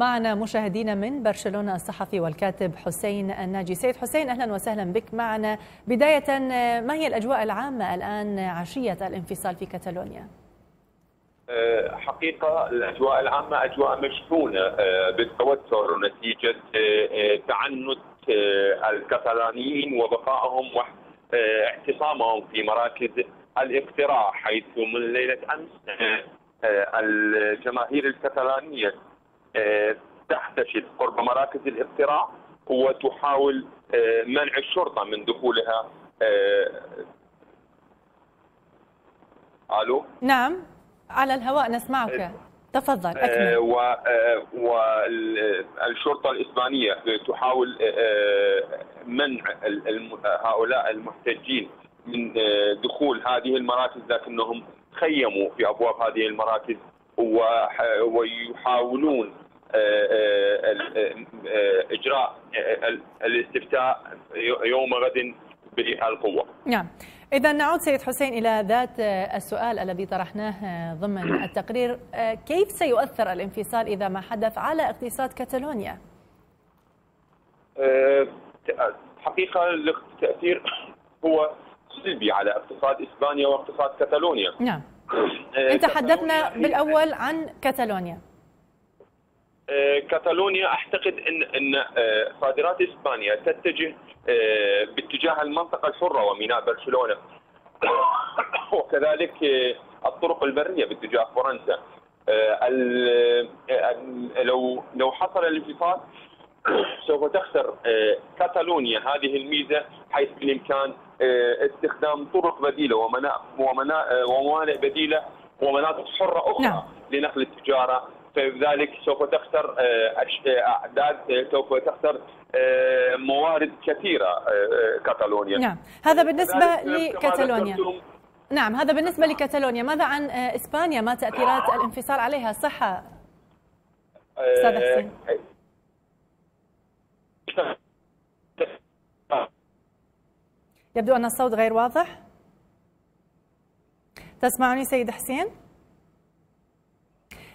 معنا مشاهدينا من برشلونة الصحفي والكاتب حسين الناجي. سيد حسين، أهلا وسهلا بك معنا. بداية، ما هي الأجواء العامة الآن عشية الانفصال في كاتالونيا؟ حقيقة الأجواء العامة أجواء مشحونة بالتوتر نتيجة تعنت الكاتالانيين وبقائهم واعتصامهم في مراكز الاقتراع، حيث من ليلة أمس الجماهير الكاتالانية تحتشد قرب مراكز الاقتراع وتحاول منع الشرطة من دخولها. ألو؟ نعم، على الهواء نسمعك، تفضل أكمل. والشرطة الإسبانية تحاول منع هؤلاء المحتجين من دخول هذه المراكز، لكنهم خيموا في أبواب هذه المراكز ويحاولون إجراء الاستفتاء يوم غد بالقوة. نعم، إذا نعود سيد حسين إلى ذات السؤال الذي طرحناه ضمن التقرير، كيف سيؤثر الانفصال إذا ما حدث على اقتصاد كاتالونيا؟ حقيقة التأثير هو سلبي على اقتصاد إسبانيا واقتصاد كاتالونيا. نعم، تحدثنا بالأول عن كاتالونيا. كاتالونيا أعتقد أن صادرات إسبانيا تتجه باتجاه المنطقة الحرة وميناء برشلونة، وكذلك الطرق البرية باتجاه فرنسا. لو حصل الانفصال سوف تخسر كاتالونيا هذه الميزة، حيث بالإمكان استخدام طرق بديلة وموانئ بديلة ومناطق حرة أخرى لنقل التجارة. فبذلك سوف تخسر أعداد، سوف تخسر موارد كثيرة كاتالونيا. نعم، هذا بالنسبة لكاتالونيا. نعم، هذا بالنسبة لكاتالونيا. ماذا عن إسبانيا؟ ما تأثيرات الانفصال عليها؟ صحة أستاذ حسين. يبدو أن الصوت غير واضح. تسمعني سيد حسين؟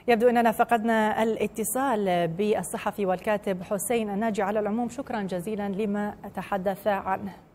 يبدو أننا فقدنا الاتصال بالصحفي والكاتب حسين الناجي. على العموم، شكرا جزيلا لما تحدث عنه.